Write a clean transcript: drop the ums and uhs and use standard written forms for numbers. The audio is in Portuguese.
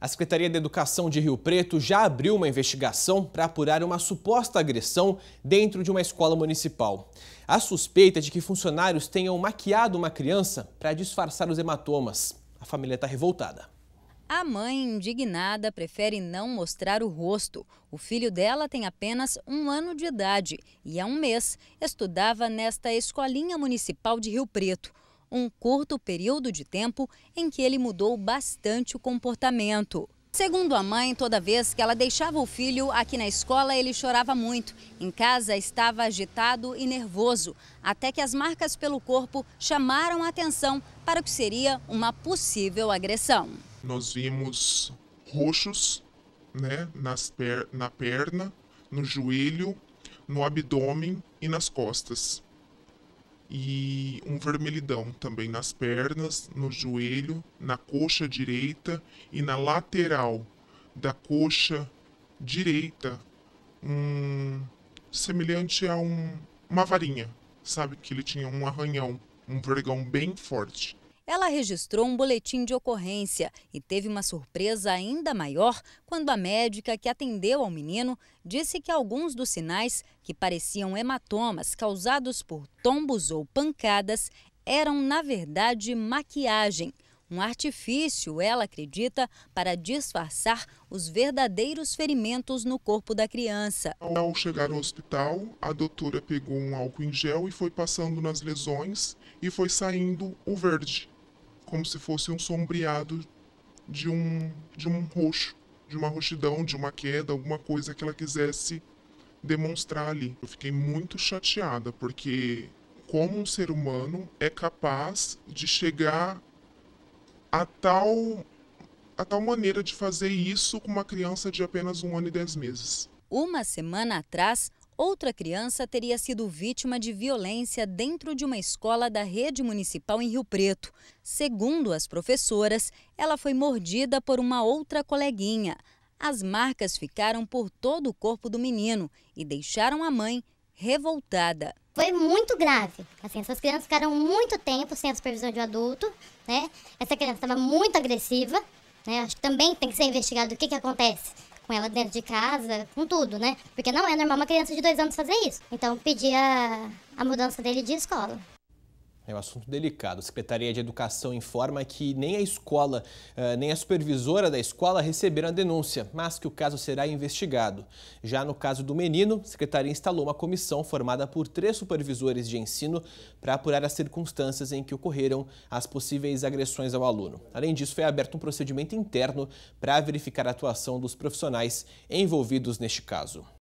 A Secretaria de Educação de Rio Preto já abriu uma investigação para apurar uma suposta agressão dentro de uma escola municipal. A suspeita é de que funcionários tenham maquiado uma criança para disfarçar os hematomas. A família está revoltada. A mãe, indignada, prefere não mostrar o rosto. O filho dela tem apenas 1 ano de idade e há 1 mês estudava nesta escolinha municipal de Rio Preto. Um curto período de tempo em que ele mudou bastante o comportamento. Segundo a mãe, toda vez que ela deixava o filho aqui na escola, ele chorava muito. Em casa estava agitado e nervoso, até que as marcas pelo corpo chamaram a atenção para o que seria uma possível agressão. Nós vimos roxos, né, na perna, no joelho, no abdômen e nas costas. E um vermelhidão também nas pernas, no joelho, na coxa direita e na lateral da coxa direita, semelhante a uma varinha, sabe? Que ele tinha um arranhão, um vergão bem forte. Ela registrou um boletim de ocorrência e teve uma surpresa ainda maior quando a médica que atendeu ao menino disse que alguns dos sinais, que pareciam hematomas causados por tombos ou pancadas, eram, na verdade, maquiagem. Um artifício, ela acredita, para disfarçar os verdadeiros ferimentos no corpo da criança. Ao chegar ao hospital, a doutora pegou um álcool em gel e foi passando nas lesões e foi saindo o verde, como se fosse um sombreado de um roxo, de uma roxidão, de uma queda, alguma coisa que ela quisesse demonstrar ali. Eu fiquei muito chateada, porque como um ser humano é capaz de chegar a tal maneira de fazer isso com uma criança de apenas 1 ano e 10 meses. Uma semana atrás, outra criança teria sido vítima de violência dentro de uma escola da rede municipal em Rio Preto. Segundo as professoras, ela foi mordida por uma outra coleguinha. As marcas ficaram por todo o corpo do menino e deixaram a mãe revoltada. Foi muito grave. Assim, essas crianças ficaram muito tempo sem a supervisão de um adulto, né? Essa criança estava muito agressiva, né? Acho que também tem que ser investigado o que acontece com ela dentro de casa, com tudo, né? Porque não é normal uma criança de 2 anos fazer isso. Então, pedir a mudança dele de escola. É um assunto delicado. A Secretaria de Educação informa que nem a escola, nem a supervisora da escola receberam a denúncia, mas que o caso será investigado. Já no caso do menino, a Secretaria instalou uma comissão formada por 3 supervisores de ensino para apurar as circunstâncias em que ocorreram as possíveis agressões ao aluno. Além disso, foi aberto um procedimento interno para verificar a atuação dos profissionais envolvidos neste caso.